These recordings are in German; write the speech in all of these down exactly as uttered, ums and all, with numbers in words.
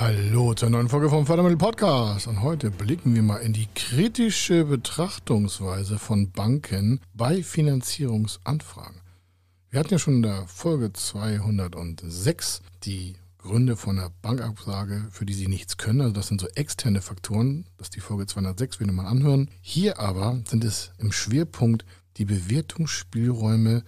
Hallo zur neuen Folge vom Fördermittel Podcast und heute blicken wir mal in die kritische Betrachtungsweise von Banken bei Finanzierungsanfragen. Wir hatten ja schon in der Folge zweihundertsechs die Gründe von einer Bankabsage, für die sie nichts können. Also das sind so externe Faktoren, das ist die Folge zweihundertsechs, wir nochmal anhören. Hier aber sind es im Schwerpunkt die Bewertungsspielräume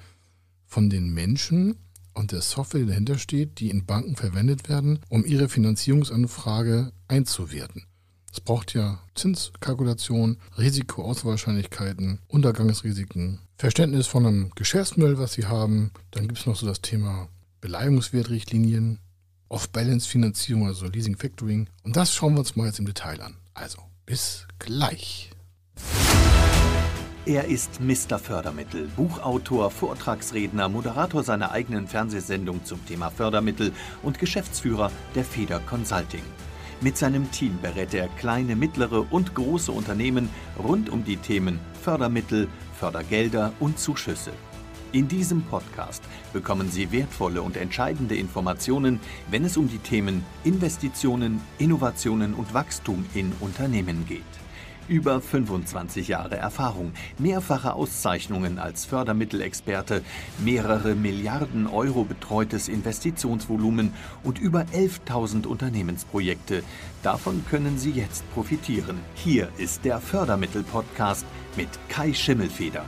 von den Menschen und der Software, die dahinter steht, die in Banken verwendet werden, um ihre Finanzierungsanfrage einzuwerten. Es braucht ja Zinskalkulation, Risikoauswahrscheinlichkeiten, Untergangsrisiken, Verständnis von einem Geschäftsmodell, was sie haben. Dann gibt es noch so das Thema Beleihungswertrichtlinien, Off-Balance-Finanzierung, also Leasing-Factoring. Und das schauen wir uns mal jetzt im Detail an. Also, bis gleich. Er ist Mister Fördermittel, Buchautor, Vortragsredner, Moderator seiner eigenen Fernsehsendung zum Thema Fördermittel und Geschäftsführer der Feder Consulting. Mit seinem Team berät er kleine, mittlere und große Unternehmen rund um die Themen Fördermittel, Fördergelder und Zuschüsse. In diesem Podcast bekommen Sie wertvolle und entscheidende Informationen, wenn es um die Themen Investitionen, Innovationen und Wachstum in Unternehmen geht. Über fünfundzwanzig Jahre Erfahrung, mehrfache Auszeichnungen als Fördermittelexperte, mehrere Milliarden Euro betreutes Investitionsvolumen und über elftausend Unternehmensprojekte. Davon können Sie jetzt profitieren. Hier ist der Fördermittel-Podcast mit Kai Schimmelfeder.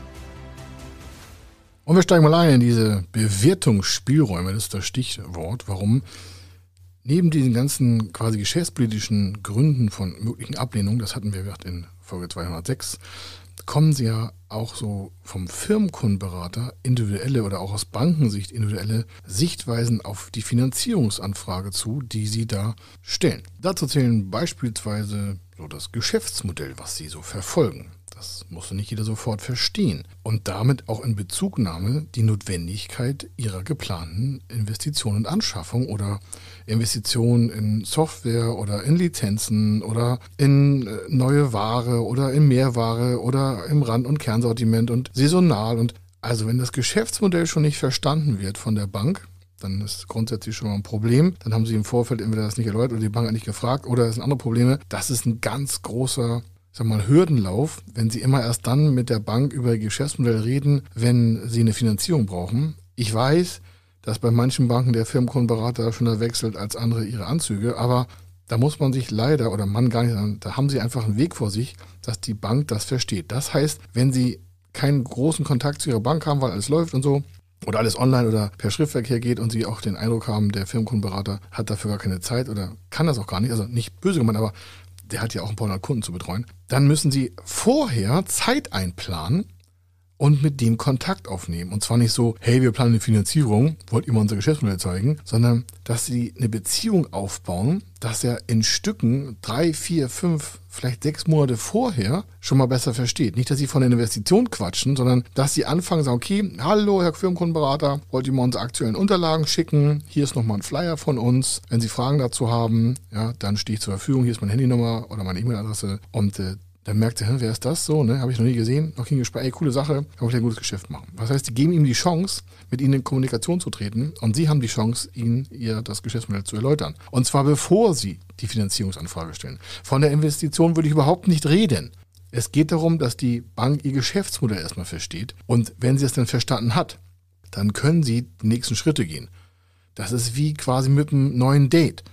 Und wir steigen mal ein in diese Bewertungsspielräume, das ist das Stichwort. Warum? Neben diesen ganzen quasi geschäftspolitischen Gründen von möglichen Ablehnungen, das hatten wir gesagt in Folge zweihundertsechs, kommen sie ja auch so vom Firmenkundenberater individuelle oder auch aus Bankensicht individuelle Sichtweisen auf die Finanzierungsanfrage zu, die sie da stellen. Dazu zählen beispielsweise so das Geschäftsmodell, was sie so verfolgen. Das muss nicht jeder sofort verstehen. Und damit auch in Bezugnahme die Notwendigkeit ihrer geplanten Investitionen und Anschaffung oder Investitionen in Software oder in Lizenzen oder in neue Ware oder in Mehrware oder im Rand- und Kernsortiment und saisonal. Und also wenn das Geschäftsmodell schon nicht verstanden wird von der Bank, dann ist grundsätzlich schon mal ein Problem. Dann haben sie im Vorfeld entweder das nicht erläutert oder die Bank hat nicht gefragt oder es sind andere Probleme. Das ist ein ganz großer Ich sag mal, Hürdenlauf, wenn sie immer erst dann mit der Bank über Geschäftsmodell reden, wenn sie eine Finanzierung brauchen. Ich weiß, dass bei manchen Banken der Firmenkundenberater schneller wechselt als andere ihre Anzüge, aber da muss man sich leider, oder man gar nicht sagen, da haben sie einfach einen Weg vor sich, dass die Bank das versteht. Das heißt, wenn sie keinen großen Kontakt zu ihrer Bank haben, weil alles läuft und so, oder alles online oder per Schriftverkehr geht und sie auch den Eindruck haben, der Firmenkundenberater hat dafür gar keine Zeit oder kann das auch gar nicht, also nicht böse gemeint, aber der hat ja auch ein paar hundert Kunden zu betreuen, dann müssen sie vorher Zeit einplanen und mit dem Kontakt aufnehmen. Und zwar nicht so, hey, wir planen eine Finanzierung, wollt ihr mal unser Geschäftsmodell zeigen, sondern dass sie eine Beziehung aufbauen, dass er in Stücken drei, vier, fünf, vielleicht sechs Monate vorher schon mal besser versteht. Nicht, dass sie von der Investition quatschen, sondern dass sie anfangen, sagen, okay, hallo, Herr Firmenkundenberater, wollt ihr mal unsere aktuellen Unterlagen schicken? Hier ist nochmal ein Flyer von uns. Wenn Sie Fragen dazu haben, ja, dann stehe ich zur Verfügung. Hier ist meine Handynummer oder meine E-Mail-Adresse und äh, dann merkt er, wer ist das? So, ne, habe ich noch nie gesehen. Noch kein Gespräch, ey, coole Sache, kann ich ein gutes Geschäft machen. Das heißt, die geben ihm die Chance, mit ihnen in Kommunikation zu treten und sie haben die Chance, ihnen ihr das Geschäftsmodell zu erläutern. Und zwar bevor sie die Finanzierungsanfrage stellen. Von der Investition würde ich überhaupt nicht reden. Es geht darum, dass die Bank ihr Geschäftsmodell erstmal versteht und wenn sie es dann verstanden hat, dann können sie die nächsten Schritte gehen. Das ist wie quasi mit einem neuen Date.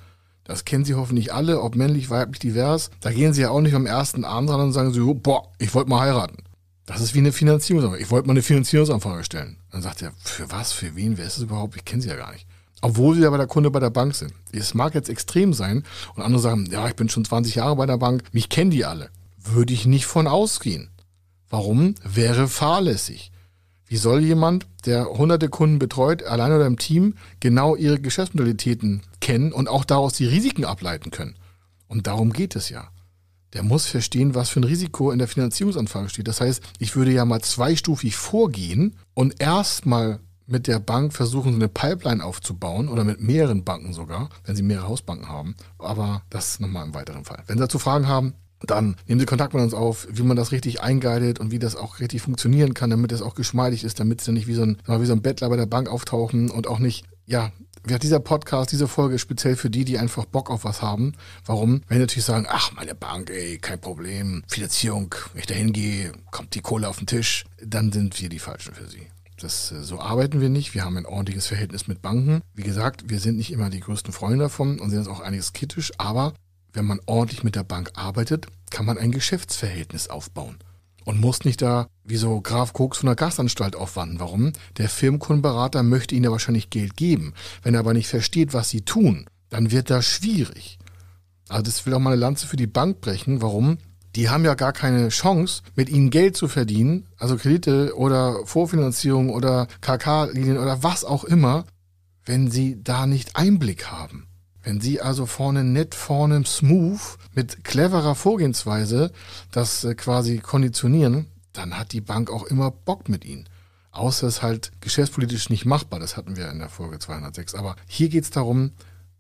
Das kennen Sie hoffentlich alle, ob männlich, weiblich, divers. Da gehen Sie ja auch nicht am ersten Abend ran und sagen so, boah, ich wollte mal heiraten. Das ist wie eine Finanzierungsanfrage. Ich wollte mal eine Finanzierungsanfrage stellen. Dann sagt er, für was, für wen, wer ist das überhaupt? Ich kenne Sie ja gar nicht. Obwohl Sie ja bei der Kunde bei der Bank sind. Es mag jetzt extrem sein und andere sagen, ja, ich bin schon zwanzig Jahre bei der Bank, mich kennen die alle. Würde ich nicht von ausgehen. Warum? Wäre fahrlässig. Wie soll jemand, der hunderte Kunden betreut, allein oder im Team, genau ihre Geschäftsmodalitäten kennen und auch daraus die Risiken ableiten können? Und darum geht es ja. Der muss verstehen, was für ein Risiko in der Finanzierungsanfrage steht. Das heißt, ich würde ja mal zweistufig vorgehen und erstmal mit der Bank versuchen, so eine Pipeline aufzubauen oder mit mehreren Banken sogar, wenn sie mehrere Hausbanken haben. Aber das nochmal im weiteren Fall. Wenn Sie dazu Fragen haben, dann nehmen Sie Kontakt mit uns auf, wie man das richtig eingeidet und wie das auch richtig funktionieren kann, damit das auch geschmeidig ist, damit Sie nicht wie so ein, wie so ein Bettler bei der Bank auftauchen und auch nicht, ja, dieser Podcast, diese Folge ist speziell für die, die einfach Bock auf was haben. Warum? Wenn die natürlich sagen, ach, meine Bank, ey, kein Problem, Finanzierung, wenn ich da hingehe, kommt die Kohle auf den Tisch, dann sind wir die Falschen für sie. Das, so arbeiten wir nicht. Wir haben ein ordentliches Verhältnis mit Banken. Wie gesagt, wir sind nicht immer die größten Freunde davon und sehen uns auch einiges kritisch. Aber wenn man ordentlich mit der Bank arbeitet, kann man ein Geschäftsverhältnis aufbauen und muss nicht da wie so Graf Koks von der Gastanstalt aufwanden. Warum? Der Firmenkundenberater möchte Ihnen ja wahrscheinlich Geld geben. Wenn er aber nicht versteht, was Sie tun, dann wird das schwierig. Also das will auch mal eine Lanze für die Bank brechen. Warum? Die haben ja gar keine Chance, mit ihnen Geld zu verdienen, also Kredite oder Vorfinanzierung oder K K-Linien oder was auch immer, wenn sie da nicht Einblick haben. Wenn sie also vorne nett, vorne smooth, mit cleverer Vorgehensweise das quasi konditionieren, dann hat die Bank auch immer Bock mit ihnen. Außer es ist halt geschäftspolitisch nicht machbar, das hatten wir in der Folge zweihundertsechs. Aber hier geht es darum,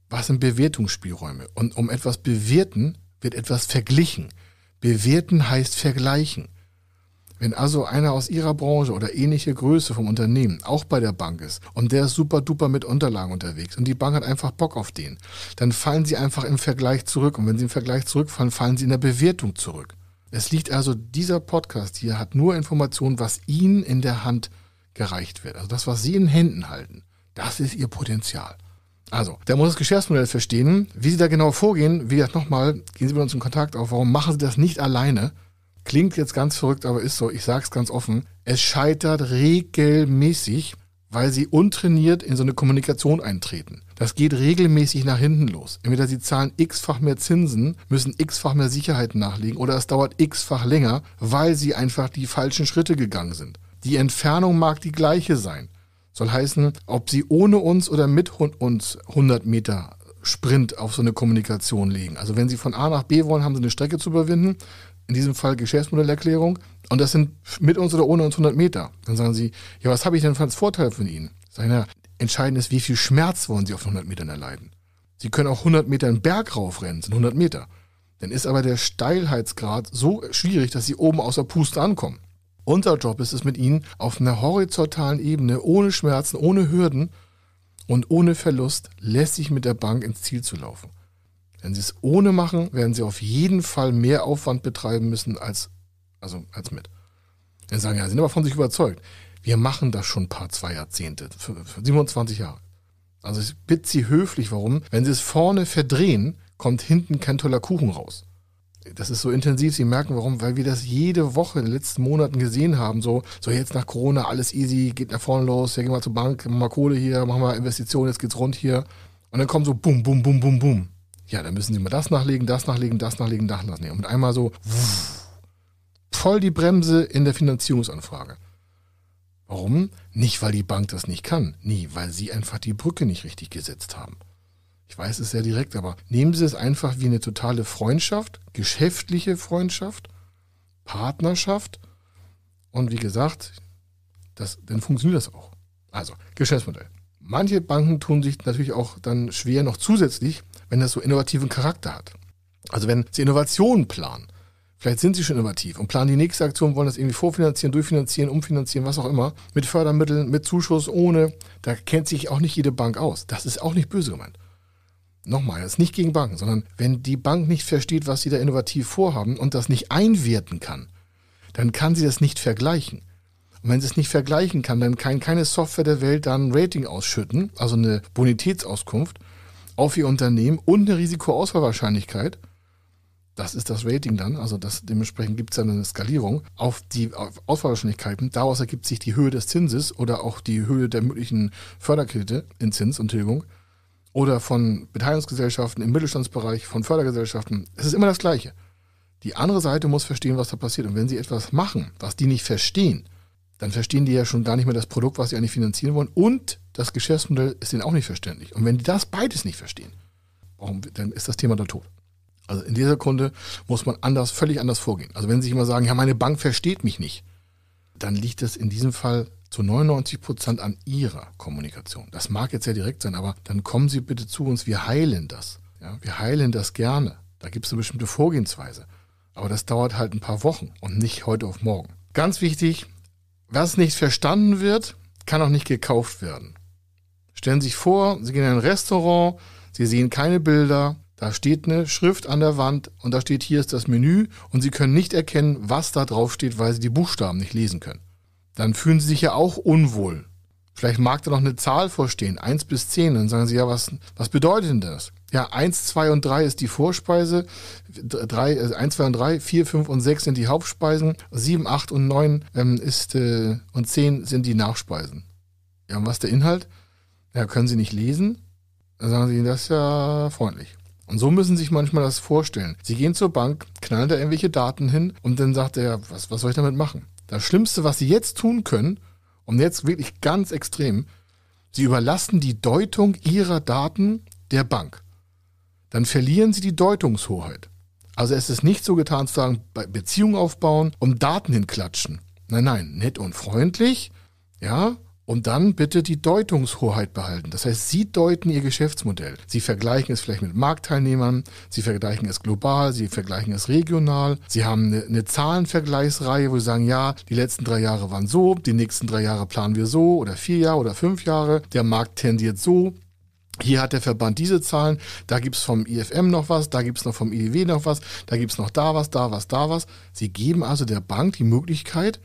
was sind Bewertungsspielräume? Und um etwas bewerten, wird etwas verglichen. Bewerten heißt vergleichen. Wenn also einer aus Ihrer Branche oder ähnliche Größe vom Unternehmen auch bei der Bank ist und der ist super duper mit Unterlagen unterwegs und die Bank hat einfach Bock auf den, dann fallen Sie einfach im Vergleich zurück. Und wenn Sie im Vergleich zurückfallen, fallen Sie in der Bewertung zurück. Es liegt also, dieser Podcast hier hat nur Informationen, was Ihnen in der Hand gereicht wird. Also das, was Sie in Händen halten, das ist Ihr Potenzial. Also, da muss das Geschäftsmodell verstehen, wie Sie da genau vorgehen. Wie gesagt, nochmal, gehen Sie mit uns in Kontakt auf. Warum machen Sie das nicht alleine? Klingt jetzt ganz verrückt, aber ist so. Ich sage es ganz offen. Es scheitert regelmäßig, weil Sie untrainiert in so eine Kommunikation eintreten. Das geht regelmäßig nach hinten los. Entweder Sie zahlen x-fach mehr Zinsen, müssen x-fach mehr Sicherheiten nachlegen oder es dauert x-fach länger, weil Sie einfach die falschen Schritte gegangen sind. Die Entfernung mag die gleiche sein. Soll heißen, ob Sie ohne uns oder mit uns hundert Meter Sprint auf so eine Kommunikation legen. Also wenn Sie von A nach B wollen, haben Sie eine Strecke zu überwinden. In diesem Fall Geschäftsmodellerklärung. Und das sind mit uns oder ohne uns hundert Meter. Dann sagen Sie, ja, was habe ich denn als Vorteil von Ihnen? Sagen, ja, entscheidend ist, wie viel Schmerz wollen Sie auf hundert Metern erleiden. Sie können auch hundert Meter einen Berg raufrennen, sind hundert Meter. Dann ist aber der Steilheitsgrad so schwierig, dass Sie oben aus der Puste ankommen. Unser Job ist es mit Ihnen, auf einer horizontalen Ebene, ohne Schmerzen, ohne Hürden und ohne Verlust, lässig mit der Bank ins Ziel zu laufen. Wenn Sie es ohne machen, werden Sie auf jeden Fall mehr Aufwand betreiben müssen als, also als mit. Dann sagen ja, Sie sind aber von sich überzeugt. Wir machen das schon ein paar, zwei Jahrzehnte, siebenundzwanzig Jahre. Also ich bitte Sie höflich, warum? Wenn Sie es vorne verdrehen, kommt hinten kein toller Kuchen raus. Das ist so intensiv, Sie merken warum, weil wir das jede Woche in den letzten Monaten gesehen haben, so, so jetzt nach Corona, alles easy, geht nach vorne los, wir gehen mal zur Bank, machen mal Kohle hier, machen mal Investitionen, jetzt geht's rund hier. Und dann kommt so bum, bum, bum, bum, bum. Ja, dann müssen Sie mal das nachlegen, das nachlegen, das nachlegen, das nachlegen. Und einmal so wuff, voll die Bremse in der Finanzierungsanfrage. Warum? Nicht, weil die Bank das nicht kann. Nee, weil Sie einfach die Brücke nicht richtig gesetzt haben. Ich weiß es sehr direkt, aber nehmen Sie es einfach wie eine totale Freundschaft, geschäftliche Freundschaft, Partnerschaft und wie gesagt, das, dann funktioniert das auch. Also, Geschäftsmodell. Manche Banken tun sich natürlich auch dann schwer noch zusätzlich, wenn das so innovativen Charakter hat. Also wenn Sie Innovationen planen, vielleicht sind Sie schon innovativ und planen die nächste Aktion, wollen das irgendwie vorfinanzieren, durchfinanzieren, umfinanzieren, was auch immer, mit Fördermitteln, mit Zuschuss, ohne, da kennt sich auch nicht jede Bank aus. Das ist auch nicht böse gemeint. Nochmal, das ist nicht gegen Banken, sondern wenn die Bank nicht versteht, was sie da innovativ vorhaben und das nicht einwerten kann, dann kann sie das nicht vergleichen. Und wenn sie es nicht vergleichen kann, dann kann keine Software der Welt da ein Rating ausschütten, also eine Bonitätsauskunft auf ihr Unternehmen und eine Risikoausfallwahrscheinlichkeit. Das ist das Rating dann, also das, dementsprechend gibt es dann eine Skalierung auf die auf Ausfallwahrscheinlichkeiten. Daraus ergibt sich die Höhe des Zinses oder auch die Höhe der möglichen Förderkredite in Zins und Tilgung. Oder von Beteiligungsgesellschaften im Mittelstandsbereich, von Fördergesellschaften. Es ist immer das Gleiche. Die andere Seite muss verstehen, was da passiert. Und wenn sie etwas machen, was die nicht verstehen, dann verstehen die ja schon gar nicht mehr das Produkt, was sie eigentlich finanzieren wollen. Und das Geschäftsmodell ist ihnen auch nicht verständlich. Und wenn die das beides nicht verstehen, dann ist das Thema dann tot. Also in dieser Kunde muss man anders, völlig anders vorgehen. Also wenn sie immer sagen, ja, meine Bank versteht mich nicht, dann liegt es in diesem Fall zu neunundneunzig Prozent an Ihrer Kommunikation. Das mag jetzt sehr direkt sein, aber dann kommen Sie bitte zu uns, wir heilen das. Ja, wir heilen das gerne. Da gibt es eine bestimmte Vorgehensweise. Aber das dauert halt ein paar Wochen und nicht heute auf morgen. Ganz wichtig, was nicht verstanden wird, kann auch nicht gekauft werden. Stellen Sie sich vor, Sie gehen in ein Restaurant, Sie sehen keine Bilder, da steht eine Schrift an der Wand und da steht, hier ist das Menü und Sie können nicht erkennen, was da drauf steht, weil Sie die Buchstaben nicht lesen können. Dann fühlen Sie sich ja auch unwohl. Vielleicht mag da noch eine Zahl vorstehen, eins bis zehn, dann sagen Sie, ja, was, was bedeutet denn das? Ja, eins, zwei und drei ist die Vorspeise, drei, eins, zwei und drei, vier, fünf und sechs sind die Hauptspeisen, sieben, acht und neun ähm, ist, äh, und zehn sind die Nachspeisen. Ja, und was ist der Inhalt? Ja, können Sie nicht lesen? Dann sagen Sie, das ist ja freundlich. Und so müssen Sie sich manchmal das vorstellen. Sie gehen zur Bank, knallen da irgendwelche Daten hin und dann sagt er, was, was soll ich damit machen? Das Schlimmste, was Sie jetzt tun können, und jetzt wirklich ganz extrem, Sie überlassen die Deutung Ihrer Daten der Bank. Dann verlieren Sie die Deutungshoheit. Also es ist nicht so getan zu sagen, Beziehungen aufbauen und Daten hinklatschen. Nein, nein, nett und freundlich, ja, und dann bitte die Deutungshoheit behalten. Das heißt, Sie deuten Ihr Geschäftsmodell. Sie vergleichen es vielleicht mit Marktteilnehmern, Sie vergleichen es global, Sie vergleichen es regional. Sie haben eine, eine Zahlenvergleichsreihe, wo Sie sagen, ja, die letzten drei Jahre waren so, die nächsten drei Jahre planen wir so oder vier Jahre oder fünf Jahre. Der Markt tendiert so. Hier hat der Verband diese Zahlen, da gibt es vom I F M noch was, da gibt es noch vom I D W noch was, da gibt es noch da was, da was, da was. Sie geben also der Bank die Möglichkeit,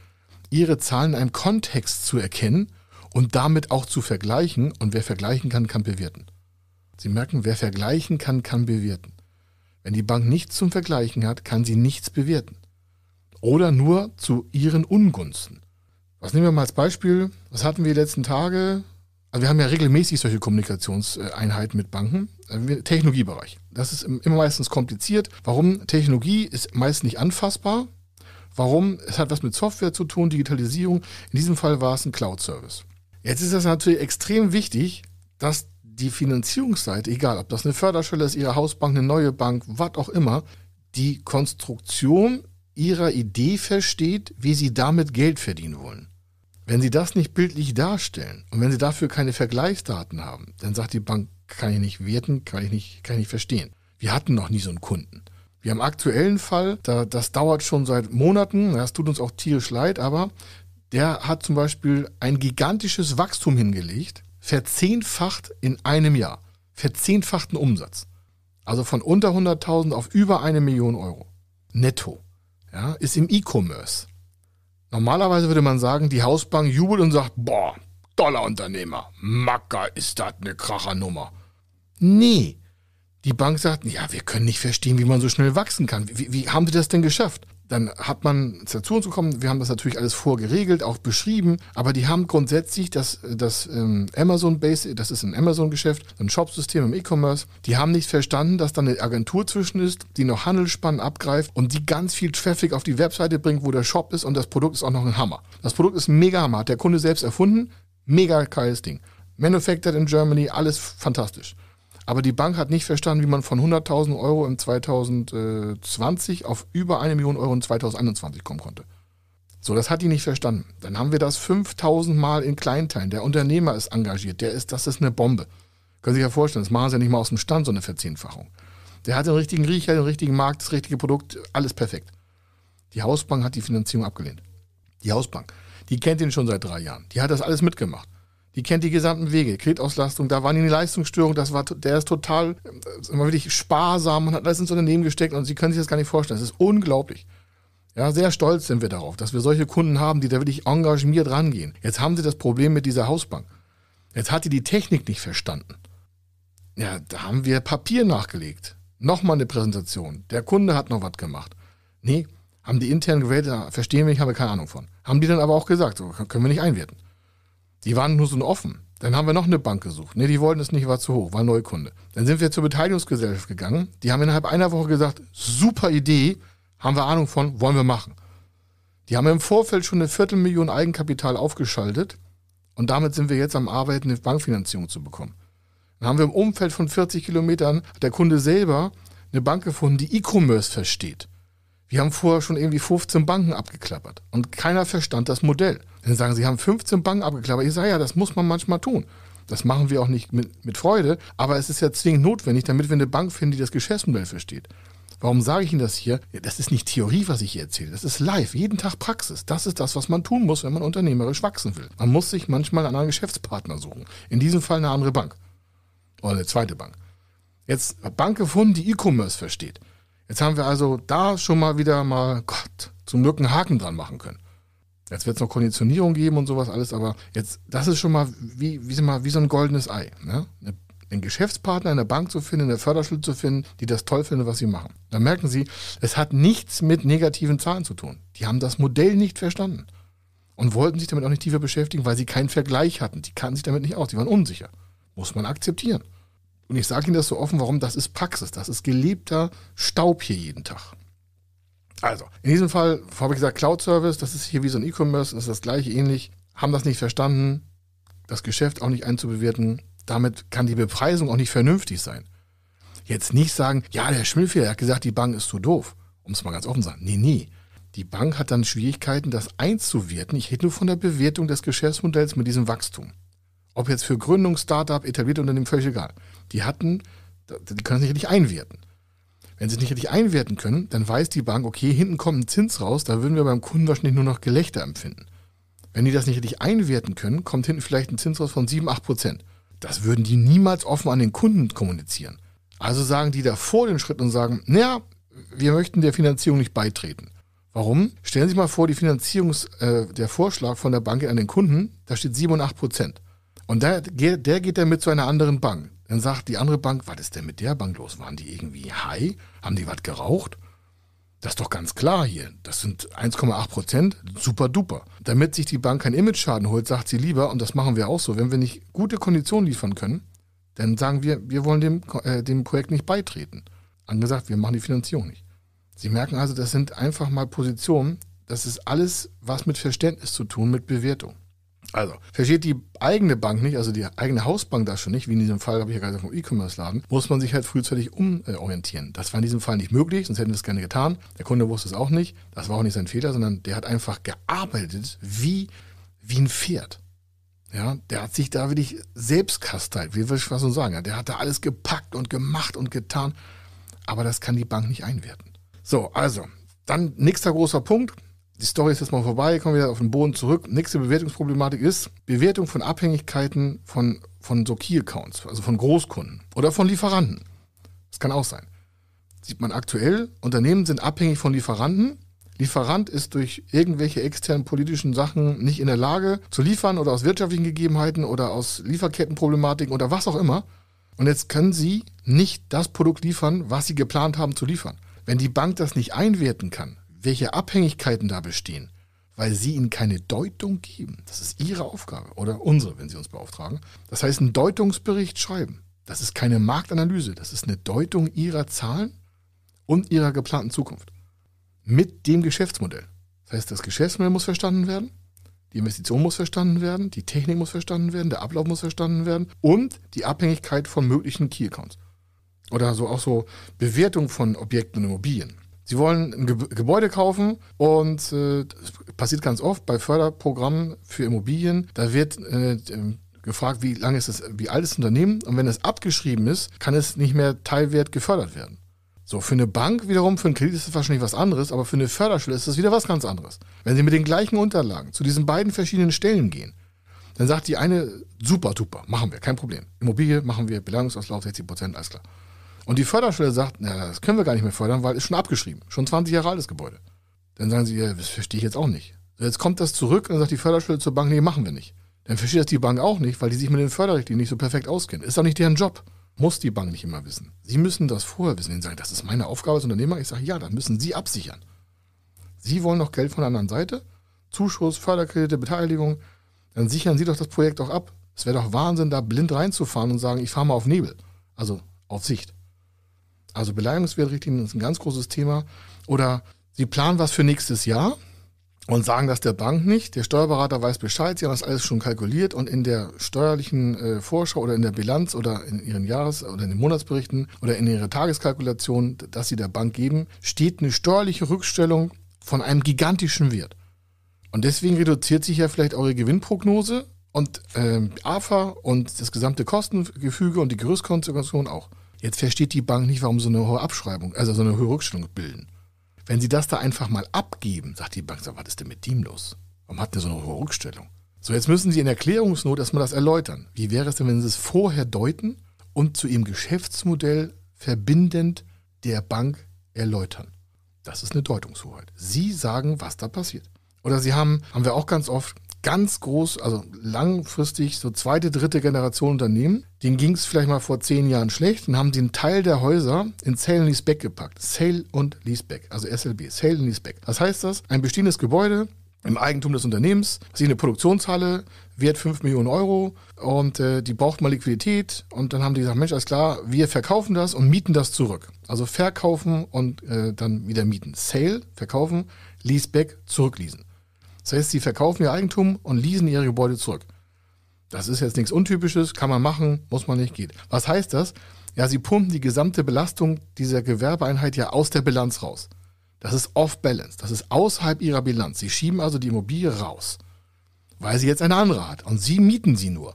Ihre Zahlen in einem Kontext zu erkennen, und damit auch zu vergleichen. Und wer vergleichen kann, kann bewerten. Sie merken, wer vergleichen kann, kann bewerten. Wenn die Bank nichts zum Vergleichen hat, kann sie nichts bewerten. Oder nur zu ihren Ungunsten. Was nehmen wir mal als Beispiel? Was hatten wir die letzten Tage? Also wir haben ja regelmäßig solche Kommunikationseinheiten mit Banken. Technologiebereich. Das ist immer meistens kompliziert. Warum? Technologie ist meist nicht anfassbar. Warum? Es hat was mit Software zu tun, Digitalisierung. In diesem Fall war es ein Cloud-Service. Jetzt ist es natürlich extrem wichtig, dass die Finanzierungsseite, egal ob das eine Förderstelle ist, Ihre Hausbank, eine neue Bank, was auch immer, die Konstruktion Ihrer Idee versteht, wie Sie damit Geld verdienen wollen. Wenn Sie das nicht bildlich darstellen und wenn Sie dafür keine Vergleichsdaten haben, dann sagt die Bank, kann ich nicht werten, kann ich nicht, kann ich nicht verstehen. Wir hatten noch nie so einen Kunden. Wir haben aktuellen Fall, da, das dauert schon seit Monaten, das tut uns auch tierisch leid, aber der hat zum Beispiel ein gigantisches Wachstum hingelegt, verzehnfacht in einem Jahr, verzehnfachten Umsatz. Also von unter hunderttausend auf über eine Million Euro. Netto. Ja, ist im E-Commerce. Normalerweise würde man sagen, die Hausbank jubelt und sagt, boah, toller Unternehmer, Macker, ist das eine Krachernummer. Nee, die Bank sagt, ja, wir können nicht verstehen, wie man so schnell wachsen kann. Wie, wie haben Sie das denn geschafft? Dann hat man zu uns gekommen, wir haben das natürlich alles vorgeregelt, auch beschrieben, aber die haben grundsätzlich das, das ähm, Amazon-Base, das ist ein Amazon-Geschäft, ein Shopsystem im E-Commerce, die haben nicht verstanden, dass da eine Agentur zwischen ist, die noch Handelsspannen abgreift und die ganz viel Traffic auf die Webseite bringt, wo der Shop ist, und das Produkt ist auch noch ein Hammer. Das Produkt ist ein Mega-Hammer, hat der Kunde selbst erfunden, mega geiles Ding. Manufactured in Germany, alles fantastisch. Aber die Bank hat nicht verstanden, wie man von hunderttausend Euro im zwanzig zwanzig auf über eine Million Euro in zwanzig einundzwanzig kommen konnte. So, das hat die nicht verstanden. Dann haben wir das fünftausend Mal in Kleinteilen. Der Unternehmer ist engagiert. Der ist, das ist eine Bombe. Können Sie sich ja vorstellen, das machen Sie ja nicht mal aus dem Stand, so eine Verzehnfachung. Der hat den richtigen Riecher, den richtigen Markt, das richtige Produkt, alles perfekt. Die Hausbank hat die Finanzierung abgelehnt. Die Hausbank, die kennt ihn schon seit drei Jahren. Die hat das alles mitgemacht. Die kennt die gesamten Wege, Kreditauslastung, da waren die Leistungsstörung, das war, der ist total immer wirklich sparsam und hat alles ins Unternehmen gesteckt und Sie können sich das gar nicht vorstellen. Das ist unglaublich. Ja, sehr stolz sind wir darauf, dass wir solche Kunden haben, die da wirklich engagiert rangehen. Jetzt haben Sie das Problem mit dieser Hausbank. Jetzt hat die die Technik nicht verstanden. Ja, da haben wir Papier nachgelegt. Nochmal eine Präsentation. Der Kunde hat noch was gemacht. Nee, haben die intern gewählt, ja, verstehen wir nicht, haben wir keine Ahnung von. Haben die dann aber auch gesagt, so können wir nicht einwerten. Die waren nur so offen. Dann haben wir noch eine Bank gesucht. Ne, die wollten es nicht, war zu hoch, war Neukunde. Dann sind wir zur Beteiligungsgesellschaft gegangen. Die haben innerhalb einer Woche gesagt, super Idee, haben wir Ahnung von, wollen wir machen. Die haben im Vorfeld schon eine Viertelmillion Eigenkapital aufgeschaltet und damit sind wir jetzt am Arbeiten, eine Bankfinanzierung zu bekommen. Dann haben wir im Umfeld von vierzig Kilometern, hat der Kunde selber eine Bank gefunden, die E-Commerce versteht. Wir haben vorher schon irgendwie fünfzehn Banken abgeklappert und keiner verstand das Modell. Dann sagen, Sie haben fünfzehn Banken abgeklappert. Ich sage, ja, das muss man manchmal tun. Das machen wir auch nicht mit, mit Freude, aber es ist ja zwingend notwendig, damit wir eine Bank finden, die das Geschäftsmodell versteht. Warum sage ich Ihnen das hier? Das ist nicht Theorie, was ich hier erzähle. Das ist live, jeden Tag Praxis. Das ist das, was man tun muss, wenn man unternehmerisch wachsen will. Man muss sich manchmal einen anderen Geschäftspartner suchen. In diesem Fall eine andere Bank. Oder eine zweite Bank. Jetzt Bank gefunden, die E-Commerce versteht. Jetzt haben wir also da schon mal wieder mal, Gott, zum Glück einen Haken dran machen können. Jetzt wird es noch Konditionierung geben und sowas alles, aber jetzt, das ist schon mal wie, wie, mal, wie so ein goldenes Ei. Ne? Einen Geschäftspartner in der Bank zu finden, in der Förderschule zu finden, die das toll finden, was sie machen. Dann merken sie, es hat nichts mit negativen Zahlen zu tun. Die haben das Modell nicht verstanden und wollten sich damit auch nicht tiefer beschäftigen, weil sie keinen Vergleich hatten. Die kannten sich damit nicht aus, die waren unsicher. Muss man akzeptieren. Und ich sage Ihnen das so offen, warum? Das ist Praxis, das ist gelebter Staub hier jeden Tag. Also, in diesem Fall habe ich gesagt, Cloud-Service, das ist hier wie so ein E-Commerce, das ist das gleiche, ähnlich, haben das nicht verstanden, das Geschäft auch nicht einzubewerten, damit kann die Bepreisung auch nicht vernünftig sein. Jetzt nicht sagen, ja, der Schimmelfeder hat gesagt, die Bank ist zu doof, um es mal ganz offen zu sagen. Nee, nee, die Bank hat dann Schwierigkeiten, das einzuwerten. Ich rede nur von der Bewertung des Geschäftsmodells mit diesem Wachstum. Ob jetzt für Gründung, Startup, etablierte Unternehmen, völlig egal. Die hatten, die können es nicht richtig einwerten. Wenn sie es nicht richtig einwerten können, dann weiß die Bank, okay, hinten kommt ein Zins raus, da würden wir beim Kunden wahrscheinlich nur noch Gelächter empfinden. Wenn die das nicht richtig einwerten können, kommt hinten vielleicht ein Zins raus von sieben, acht Prozent. Das würden die niemals offen an den Kunden kommunizieren. Also sagen die da vor den Schritt und sagen, naja, wir möchten der Finanzierung nicht beitreten. Warum? Stellen Sie sich mal vor, die Finanzierungs, äh, der Vorschlag von der Bank an den Kunden, da steht sieben und acht Prozent. Und der, der geht dann mit zu einer anderen Bank. Dann sagt die andere Bank, was ist denn mit der Bank los? Waren die irgendwie high? Haben die was geraucht? Das ist doch ganz klar hier. Das sind eins Komma acht Prozent, super duper. Damit sich die Bank keinen Image-Schaden holt, sagt sie lieber, und das machen wir auch so, wenn wir nicht gute Konditionen liefern können, dann sagen wir, wir wollen dem, äh, dem Projekt nicht beitreten. Angesagt, wir machen die Finanzierung nicht. Sie merken also, das sind einfach mal Positionen, das ist alles, was mit Verständnis zu tun, mit Bewertung. Also, versteht die eigene Bank nicht, also die eigene Hausbank da schon nicht, wie in diesem Fall, habe ich ja gerade vom E-Commerce-Laden, muss man sich halt frühzeitig umorientieren. Das war in diesem Fall nicht möglich, sonst hätten wir es gerne getan. Der Kunde wusste es auch nicht, das war auch nicht sein Fehler, sondern der hat einfach gearbeitet wie, wie ein Pferd. Ja, der hat sich da wirklich selbst kasteit, wie will ich was so sagen. Der hat da alles gepackt und gemacht und getan, aber das kann die Bank nicht einwerten. So, also, dann nächster großer Punkt. Die Story ist jetzt mal vorbei, kommen wir wieder auf den Boden zurück. Nächste Bewertungsproblematik ist Bewertung von Abhängigkeiten von, von so Key-Accounts, also von Großkunden oder von Lieferanten. Das kann auch sein. Sieht man aktuell, Unternehmen sind abhängig von Lieferanten. Lieferant ist durch irgendwelche externen politischen Sachen nicht in der Lage zu liefern oder aus wirtschaftlichen Gegebenheiten oder aus Lieferkettenproblematiken oder was auch immer. Und jetzt können sie nicht das Produkt liefern, was sie geplant haben zu liefern. Wenn die Bank das nicht einwerten kann, welche Abhängigkeiten da bestehen, weil sie ihnen keine Deutung geben. Das ist ihre Aufgabe oder unsere, wenn sie uns beauftragen. Das heißt, einen Deutungsbericht schreiben. Das ist keine Marktanalyse, das ist eine Deutung ihrer Zahlen und ihrer geplanten Zukunft mit dem Geschäftsmodell. Das heißt, das Geschäftsmodell muss verstanden werden, die Investition muss verstanden werden, die Technik muss verstanden werden, der Ablauf muss verstanden werden und die Abhängigkeit von möglichen Key-Accounts. Oder so auch so Bewertung von Objekten und Immobilien. Sie wollen ein Gebäude kaufen und äh, das passiert ganz oft bei Förderprogrammen für Immobilien. Da wird äh, gefragt, wie lange ist das, wie alt ist das Unternehmen? Und wenn es abgeschrieben ist, kann es nicht mehr teilwert gefördert werden. So, für eine Bank wiederum, für einen Kredit ist das wahrscheinlich was anderes, aber für eine Förderstelle ist das wieder was ganz anderes. Wenn Sie mit den gleichen Unterlagen zu diesen beiden verschiedenen Stellen gehen, dann sagt die eine, super, super, machen wir, kein Problem. Immobilie machen wir, Belangungsauslauf sechzig Prozent, alles klar. Und die Förderstelle sagt, na, das können wir gar nicht mehr fördern, weil es schon abgeschrieben, schon zwanzig Jahre altes Gebäude. Dann sagen sie, ja, das verstehe ich jetzt auch nicht. So, jetzt kommt das zurück und dann sagt die Förderstelle zur Bank, nee, machen wir nicht. Dann versteht das die Bank auch nicht, weil die sich mit den Förderrichtlinien nicht so perfekt auskennt. Ist auch nicht deren Job. Muss die Bank nicht immer wissen. Sie müssen das vorher wissen. Ihnen sagen, das ist meine Aufgabe als Unternehmer. Ich sage, ja, dann müssen Sie absichern. Sie wollen noch Geld von der anderen Seite, Zuschuss, Förderkredite, Beteiligung. Dann sichern Sie doch das Projekt auch ab. Es wäre doch Wahnsinn, da blind reinzufahren und sagen, ich fahre mal auf Nebel. Also auf Sicht. Also Beleidigungswertrichtlinien ist ein ganz großes Thema. Oder Sie planen was für nächstes Jahr und sagen das der Bank nicht. Der Steuerberater weiß Bescheid, Sie haben das alles schon kalkuliert und in der steuerlichen äh, Vorschau oder in der Bilanz oder in Ihren Jahres- oder in den Monatsberichten oder in Ihrer Tageskalkulation, dass Sie der Bank geben, steht eine steuerliche Rückstellung von einem gigantischen Wert. Und deswegen reduziert sich ja vielleicht eure Gewinnprognose und äh, A F A und das gesamte Kostengefüge und die Gerüstkonstellation auch. Jetzt versteht die Bank nicht, warum so eine hohe Abschreibung, also so eine hohe Rückstellung bilden. Wenn sie das da einfach mal abgeben, sagt die Bank, was ist denn mit dem los? Warum hat denn so eine hohe Rückstellung? So, jetzt müssen sie in Erklärungsnot erstmal das erläutern. Wie wäre es denn, wenn sie es vorher deuten und zu ihrem Geschäftsmodell verbindend der Bank erläutern? Das ist eine Deutungshoheit. Sie sagen, was da passiert. Oder sie haben, haben wir auch ganz oft, ganz groß, also langfristig, so zweite, dritte Generation Unternehmen, denen ging es vielleicht mal vor zehn Jahren schlecht und haben den Teil der Häuser in Sale and Leaseback gepackt. Sale und Leaseback, also S L B, Sale and Leaseback. Was heißt das? Ein bestehendes Gebäude im Eigentum des Unternehmens, sie eine Produktionshalle, wert fünf Millionen Euro und äh, die braucht mal Liquidität und dann haben die gesagt, Mensch, alles klar, wir verkaufen das und mieten das zurück. Also verkaufen und äh, dann wieder mieten. Sale, verkaufen, Leaseback, zurückleasen. Das heißt, sie verkaufen ihr Eigentum und leasen ihre Gebäude zurück. Das ist jetzt nichts Untypisches, kann man machen, muss man nicht, geht. Was heißt das? Ja, sie pumpen die gesamte Belastung dieser Gewerbeeinheit ja aus der Bilanz raus. Das ist off-balance, das ist außerhalb ihrer Bilanz. Sie schieben also die Immobilie raus, weil sie jetzt eine andere hat und sie mieten sie nur.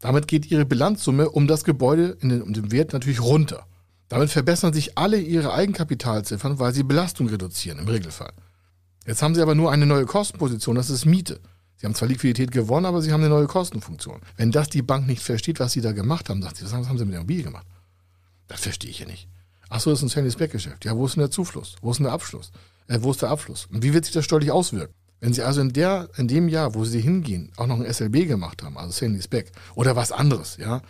Damit geht ihre Bilanzsumme um das Gebäude, in den, um den Wert natürlich runter. Damit verbessern sich alle ihre Eigenkapitalziffern, weil sie Belastung reduzieren im Regelfall. Jetzt haben sie aber nur eine neue Kostenposition, das ist Miete. Sie haben zwar Liquidität gewonnen, aber sie haben eine neue Kostenfunktion. Wenn das die Bank nicht versteht, was sie da gemacht haben, sagt sie, was haben sie mit der Immobilie gemacht? Das verstehe ich ja nicht. Achso, das ist ein Sale-and-Leaseback-Geschäft. Ja, wo ist denn der Zufluss? Wo ist denn der Abschluss? Äh, wo ist der Abschluss? Und wie wird sich das steuerlich auswirken? Wenn Sie also in, der, in dem Jahr, wo Sie hingehen, auch noch ein S L B gemacht haben, also Sale-and-Leaseback, oder was anderes, ja,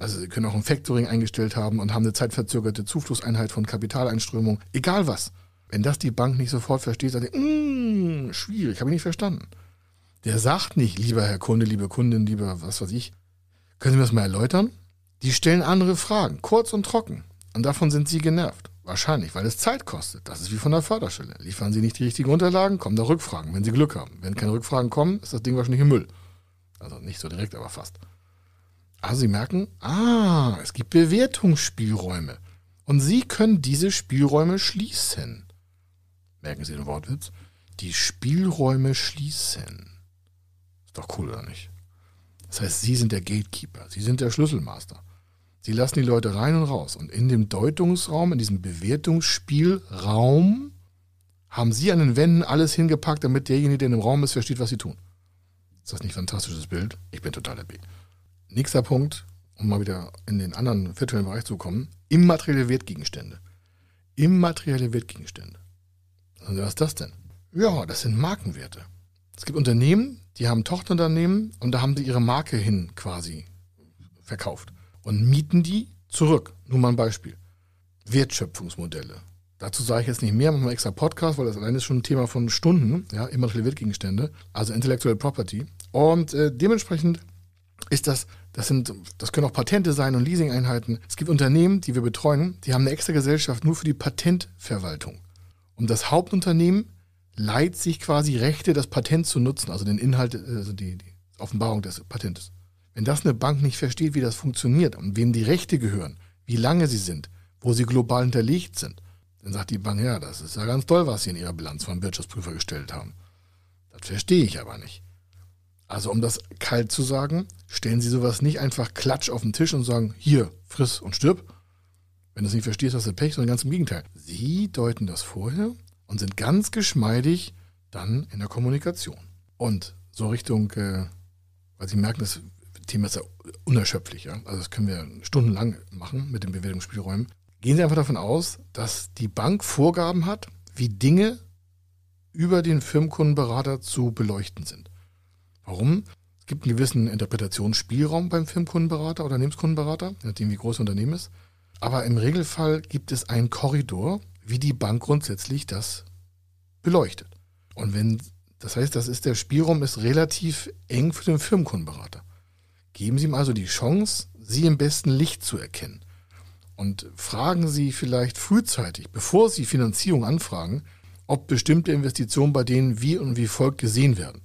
also Sie können auch ein Factoring eingestellt haben und haben eine zeitverzögerte Zuflusseinheit von Kapitaleinströmung, egal was. Wenn das die Bank nicht sofort versteht, sagt sie, mmm, schwierig, habe ich nicht verstanden. Der sagt nicht, lieber Herr Kunde, liebe Kundin, lieber was weiß ich, können Sie mir das mal erläutern? Die stellen andere Fragen, kurz und trocken. Und davon sind Sie genervt. Wahrscheinlich, weil es Zeit kostet. Das ist wie von der Förderstelle. Liefern Sie nicht die richtigen Unterlagen, kommen da Rückfragen, wenn Sie Glück haben. Wenn keine Rückfragen kommen, ist das Ding wahrscheinlich im Müll. Also nicht so direkt, aber fast. Also Sie merken, ah, es gibt Bewertungsspielräume. Und Sie können diese Spielräume schließen. Merken Sie den Wortwitz? Die Spielräume schließen. Ist doch cool, oder nicht? Das heißt, Sie sind der Gatekeeper. Sie sind der Schlüsselmaster. Sie lassen die Leute rein und raus. Und in dem Deutungsraum, in diesem Bewertungsspielraum, haben Sie an den Wänden alles hingepackt, damit derjenige, der in dem Raum ist, versteht, was Sie tun. Ist das nicht ein fantastisches Bild? Ich bin total happy. Nächster Punkt, um mal wieder in den anderen virtuellen Bereich zu kommen. Immaterielle Wertgegenstände. Immaterielle Wertgegenstände. Und was ist das denn? Ja, das sind Markenwerte. Es gibt Unternehmen, die haben Tochterunternehmen und da haben sie ihre Marke hin quasi verkauft und mieten die zurück. Nur mal ein Beispiel. Wertschöpfungsmodelle. Dazu sage ich jetzt nicht mehr, machen wir extra Podcast, weil das alleine ist schon ein Thema von Stunden, ja, immaterielle Wertgegenstände, also Intellectual Property. Und äh, dementsprechend ist das, das sind, das können auch Patente sein und Leasing-Einheiten. Es gibt Unternehmen, die wir betreuen, die haben eine extra Gesellschaft nur für die Patentverwaltung. Und das Hauptunternehmen leiht sich quasi Rechte, das Patent zu nutzen, also den Inhalt, also die, die Offenbarung des Patentes. Wenn das eine Bank nicht versteht, wie das funktioniert und wem die Rechte gehören, wie lange sie sind, wo sie global hinterlegt sind, dann sagt die Bank, ja, das ist ja ganz toll, was sie in ihrer Bilanz vom Wirtschaftsprüfer gestellt haben. Das verstehe ich aber nicht. Also um das kalt zu sagen, stellen Sie sowas nicht einfach klatsch auf den Tisch und sagen, hier, friss und stirb. Wenn du es nicht verstehst, hast du Pech, sondern ganz im Gegenteil. Sie deuten das vorher und sind ganz geschmeidig dann in der Kommunikation. Und so Richtung, äh, weil Sie merken, das Thema ist ja unerschöpflich, ja? Also das können wir stundenlang machen mit den Bewertungsspielräumen. Gehen Sie einfach davon aus, dass die Bank Vorgaben hat, wie Dinge über den Firmenkundenberater zu beleuchten sind. Warum? Es gibt einen gewissen Interpretationsspielraum beim Firmenkundenberater oder Unternehmenskundenberater, je nachdem wie groß das Unternehmen ist. Aber im Regelfall gibt es einen Korridor, wie die Bank grundsätzlich das beleuchtet. Und wenn, das heißt, das ist der Spielraum ist relativ eng für den Firmenkundenberater. Geben Sie ihm also die Chance, Sie im besten Licht zu erkennen. Und fragen Sie vielleicht frühzeitig, bevor Sie Finanzierung anfragen, ob bestimmte Investitionen bei denen wie und wie folgt gesehen werden.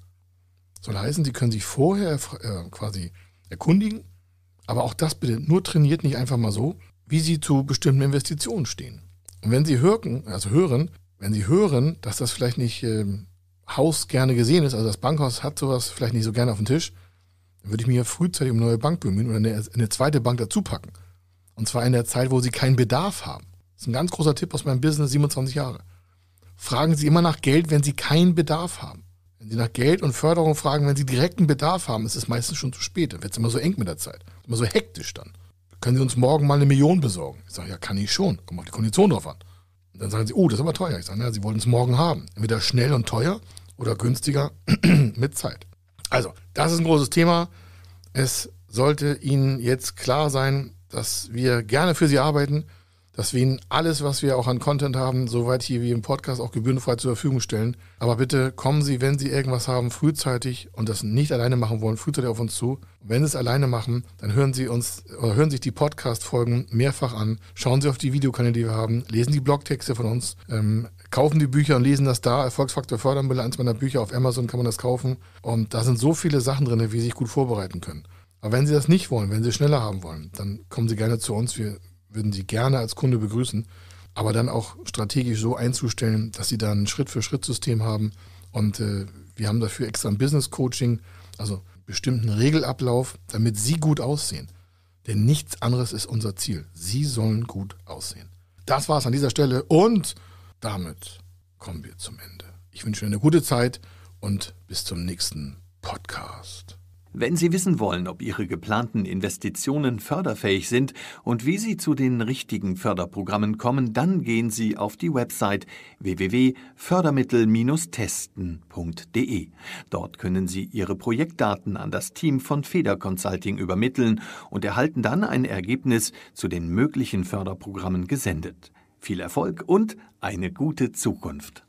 Soll heißen, Sie können sich vorher äh, quasi erkundigen, aber auch das bitte nur trainiert, nicht einfach mal so, wie Sie zu bestimmten Investitionen stehen. Und wenn Sie hören, also hören, wenn Sie hören, dass das vielleicht nicht äh, Haus gerne gesehen ist, also das Bankhaus hat sowas vielleicht nicht so gerne auf dem Tisch, dann würde ich mich ja frühzeitig um eine neue Bank bemühen oder eine, eine zweite Bank dazu packen. Und zwar in der Zeit, wo Sie keinen Bedarf haben. Das ist ein ganz großer Tipp aus meinem Business, siebenundzwanzig Jahre. Fragen Sie immer nach Geld, wenn Sie keinen Bedarf haben. Wenn Sie nach Geld und Förderung fragen, wenn Sie direkten Bedarf haben, ist es meistens schon zu spät. Dann wird es immer so eng mit der Zeit. Immer so hektisch dann. Können Sie uns morgen mal eine Million besorgen? Ich sage, ja, kann ich schon. Kommt auf die Kondition drauf an. Und dann sagen Sie, oh, das ist aber teuer. Ich sage, na, Sie wollen es morgen haben. Entweder schnell und teuer oder günstiger mit Zeit. Also, das ist ein großes Thema. Es sollte Ihnen jetzt klar sein, dass wir gerne für Sie arbeiten, dass wir Ihnen alles, was wir auch an Content haben, soweit hier wie im Podcast, auch gebührenfrei zur Verfügung stellen. Aber bitte kommen Sie, wenn Sie irgendwas haben, frühzeitig und das nicht alleine machen wollen, frühzeitig auf uns zu. Wenn Sie es alleine machen, dann hören Sie uns oder hören sich die Podcast-Folgen mehrfach an, schauen Sie auf die Videokanäle, die wir haben, lesen die Blogtexte von uns, ähm, kaufen die Bücher und lesen das da. Erfolgsfaktor Fördern, eins meiner Bücher auf Amazon, kann man das kaufen. Und da sind so viele Sachen drin, wie Sie sich gut vorbereiten können. Aber wenn Sie das nicht wollen, wenn Sie schneller haben wollen, dann kommen Sie gerne zu uns. Wir würden Sie gerne als Kunde begrüßen, aber dann auch strategisch so einzustellen, dass Sie da ein Schritt-für-Schritt-System haben. Und äh, wir haben dafür extra ein Business-Coaching, also einen bestimmten Regelablauf, damit Sie gut aussehen. Denn nichts anderes ist unser Ziel. Sie sollen gut aussehen. Das war es an dieser Stelle und damit kommen wir zum Ende. Ich wünsche Ihnen eine gute Zeit und bis zum nächsten Podcast. Wenn Sie wissen wollen, ob Ihre geplanten Investitionen förderfähig sind und wie Sie zu den richtigen Förderprogrammen kommen, dann gehen Sie auf die Website w w w punkt fördermittel Bindestrich testen punkt d e. Dort können Sie Ihre Projektdaten an das Team von Feder Consulting übermitteln und erhalten dann ein Ergebnis zu den möglichen Förderprogrammen gesendet. Viel Erfolg und eine gute Zukunft!